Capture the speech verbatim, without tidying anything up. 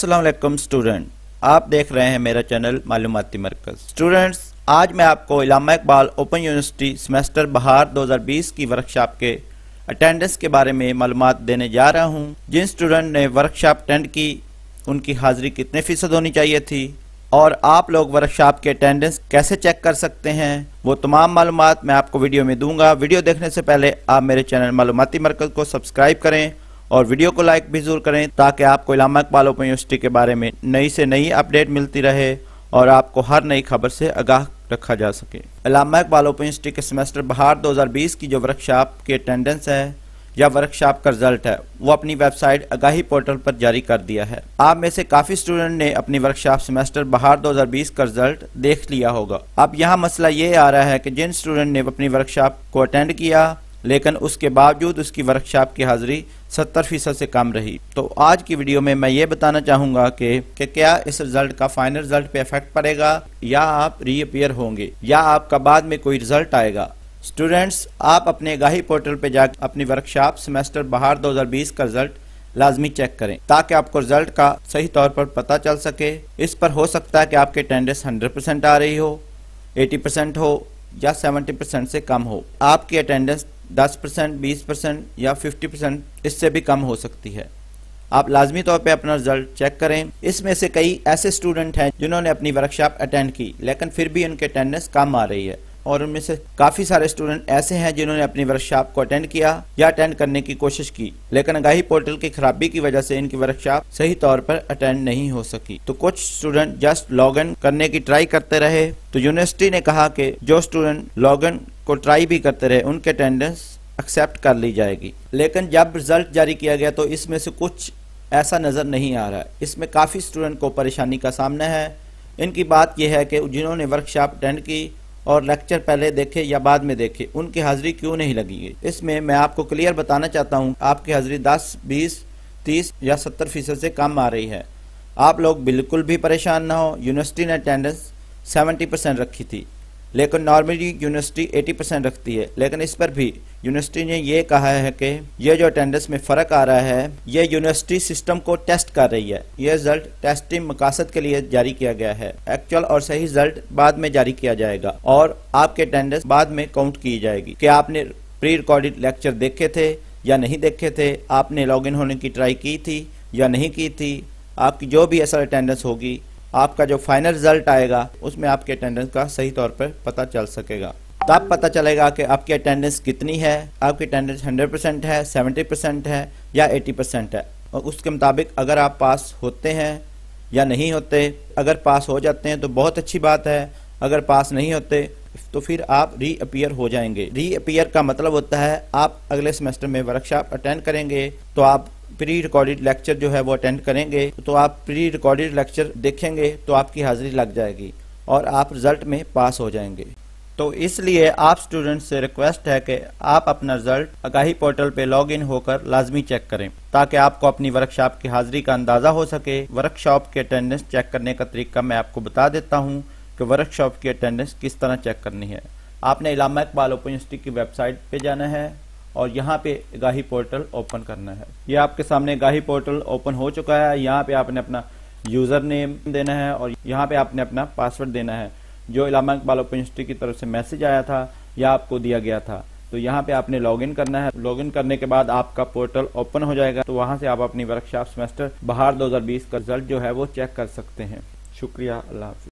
अस्सलाम वालेकुम स्टूडेंट, आप देख रहे हैं मेरा चैनल मालूमती मरकज। स्टूडेंट्स, आज मैं आपको Allama Iqbal open university semester बहार दो हज़ार बीस की वर्कशॉप के अटेंडेंस के बारे में मालूमात देने जा रहा हूं। जिन स्टूडेंट ने वर्कशॉप अटेंड की उनकी हाजिरी कितने फ़ीसद होनी चाहिए थी और आप लोग वर्कशॉप के अटेंडेंस कैसे चेक कर सकते हैं, वो तमाम मालूमात मैं आपको वीडियो में दूंगा। वीडियो देखने से पहले आप मेरे चैनल मालूमती मरकज को सब्सक्राइब करें और वीडियो को लाइक भी ज़रूर करें ताकि आपको अल्लामा इकबाल ओपन यूनिवर्सिटी के बारे में नई से नई अपडेट मिलती रहे और आपको हर नई खबर से आगाह रखा जा सके। अल्लामा इकबाल ओपन यूनिवर्सिटी के सेमेस्टर बहार दो हज़ार बीस की जो वर्कशॉप की अटेंडेंस है या वर्कशॉप का रिजल्ट है, वो अपनी वेबसाइट आगाही पोर्टल पर जारी कर दिया है। आप में से काफ़ी स्टूडेंट ने अपनी वर्कशॉप सेमेस्टर बहार दो हज़ार बीस का रिजल्ट देख लिया होगा। अब यहाँ मसला ये आ रहा है कि जिन स्टूडेंट ने अपनी वर्कशॉप को अटेंड किया लेकिन उसके बावजूद उसकी वर्कशॉप की हाजिरी सत्तर फीसद से कम रही, तो आज की वीडियो में मैं ये बताना चाहूँगा कि क्या इस रिजल्ट का फाइनल रिजल्ट पे इफेक्ट पड़ेगा या आप रीअपियर होंगे या आपका बाद में कोई रिजल्ट आएगा। स्टूडेंट्स, आप अपने गाही पोर्टल पे जाकर अपनी वर्कशॉप सेमेस्टर बहार दो हज़ार बीस का रिजल्ट लाजमी चेक करें ताकि आपको रिजल्ट का सही तौर पर पता चल सके। इस पर हो सकता है कि आपके अटेंडेंस हंड्रेड परसेंट आ रही हो, एटी परसेंट हो या सेवेंटी परसेंट से कम हो। आपकी अटेंडेंस दस परसेंट, बीस परसेंट या पचास परसेंट इससे भी कम हो सकती है। आप लाजमी तौर पे अपना रिजल्ट चेक करें। इसमें से कई ऐसे स्टूडेंट हैं जिन्होंने अपनी वर्कशॉप अटेंड की लेकिन फिर भी उनके अटेंडेंस कम आ रही है, और उनमें से काफ़ी सारे स्टूडेंट ऐसे हैं जिन्होंने अपनी वर्कशॉप को अटेंड किया या अटेंड करने की कोशिश की लेकिन आगाही पोर्टल की खराबी की वजह से इनकी वर्कशॉप सही तौर पर अटेंड नहीं हो सकी। तो कुछ स्टूडेंट जस्ट लॉग इन करने की ट्राई करते रहे, तो यूनिवर्सिटी ने कहा कि जो स्टूडेंट लॉग इन को ट्राई भी करते रहे उनके अटेंडेंस एक्सेप्ट कर ली जाएगी। लेकिन जब रिजल्ट जारी किया गया तो इसमें से कुछ ऐसा नज़र नहीं आ रहा है। इसमें काफ़ी स्टूडेंट को परेशानी का सामना है। इनकी बात यह है कि जिन्होंने वर्कशॉप अटेंड की और लेक्चर पहले देखे या बाद में देखे, उनकी हाजिरी क्यों नहीं लगी। इसमें मैं आपको क्लियर बताना चाहता हूँ, आपकी हाजिरी दस, बीस, तीस या सत्तर फीसद से कम आ रही है। आप लोग बिल्कुल भी परेशान ना हो। यूनिवर्सिटी ने अटेंडेंस सत्तर परसेंट रखी थी लेकिन नॉर्मली यूनिवर्सिटी अस्सी परसेंट रखती है, लेकिन इस पर भी यूनिवर्सिटी ने यह कहा है कि यह जो अटेंडेंस में फ़र्क आ रहा है यह यूनिवर्सिटी सिस्टम को टेस्ट कर रही है। यह रिजल्ट टेस्टिंग मकासद के लिए जारी किया गया है। एक्चुअल और सही रिजल्ट बाद में जारी किया जाएगा और आपके अटेंडेंस बाद में काउंट की जाएगी कि आपने प्री रिकॉर्डेड लेक्चर देखे थे या नहीं देखे थे, आपने लॉग इन होने की ट्राई की थी या नहीं की थी। आपकी जो भी असल अटेंडेंस होगी, आपका जो फाइनल रिजल्ट आएगा उसमें आपके अटेंडेंस का सही तौर पर पता चल सकेगा। तब पता चलेगा कि आपकी अटेंडेंस कितनी है। आपकी अटेंडेंस हंड्रेड परसेंट है, सेवेंटी परसेंट है या अस्सी परसेंट है, और उसके मुताबिक अगर आप पास होते हैं या नहीं होते। अगर पास हो जाते हैं तो बहुत अच्छी बात है, अगर पास नहीं होते तो फिर आप रीअपियर हो जाएंगे। रीअपियर का मतलब होता है आप अगले सेमेस्टर में वर्कशॉप अटेंड करेंगे तो आप प्री रिकॉर्डेड लेक्चर जो है वो अटेंड करेंगे, तो आप प्री रिकॉर्डेड लेक्चर देखेंगे तो आपकी हाजिरी लग जाएगी और आप रिज़ल्ट में पास हो जाएंगे। तो इसलिए आप स्टूडेंट से रिक्वेस्ट है कि आप अपना रिज़ल्ट आगाही पोर्टल पे लॉग इन होकर लाजमी चेक करें ताकि आपको अपनी वर्कशॉप की हाजिरी का अंदाज़ा हो सके। वर्कशॉप के अटेंडेंस चेक करने का तरीका मैं आपको बता देता हूँ कि वर्कशॉप की अटेंडेंस किस तरह चेक करनी है। आपने अल्लामा इकबाल ओपन यूनिवर्सिटी की वेबसाइट पर जाना है और यहाँ पे गाही पोर्टल ओपन करना है। ये आपके सामने गाही पोर्टल ओपन हो चुका है। यहाँ पे आपने अपना यूज़र नेम देना है और यहाँ पे आपने अपना पासवर्ड देना है जो अल्लामा इकबाल ओपन यूनिवर्सिटी की तरफ से मैसेज आया था या आपको दिया गया था। तो यहाँ पे आपने लॉगिन करना है। लॉगिन करने के बाद आपका पोर्टल ओपन हो जाएगा, तो वहाँ से आप अपनी वर्कशॉप सेमेस्टर बहार दो हज़ार बीस का रिजल्ट जो है वो चेक कर सकते हैं। शुक्रिया, अल्लाह हाफ़िज़।